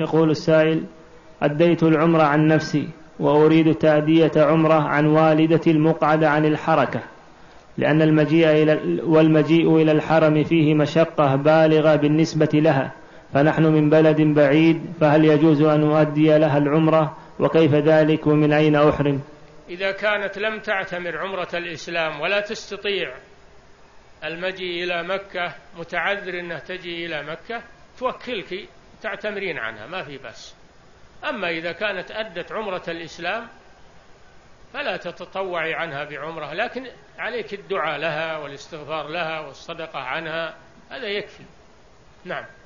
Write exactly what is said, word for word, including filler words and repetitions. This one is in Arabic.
يقول السائل: أديت العمرة عن نفسي وأريد تأدية عمرة عن والدتي المقعدة عن الحركة، لأن المجيء إلى والمجيء إلى الحرم فيه مشقة بالغة بالنسبة لها، فنحن من بلد بعيد، فهل يجوز أن أؤدي لها العمرة؟ وكيف ذلك؟ ومن أين أحرم؟ إذا كانت لم تعتمر عمرة الإسلام ولا تستطيع المجيء إلى مكة، متعذر أنها تجي إلى مكة، توكلك تعتمرين عنها ما في بس. أما إذا كانت أدت عمرة الإسلام فلا تتطوعي عنها بعمرة، لكن عليك الدعاء لها والاستغفار لها والصدقة عنها، هذا يكفي. نعم.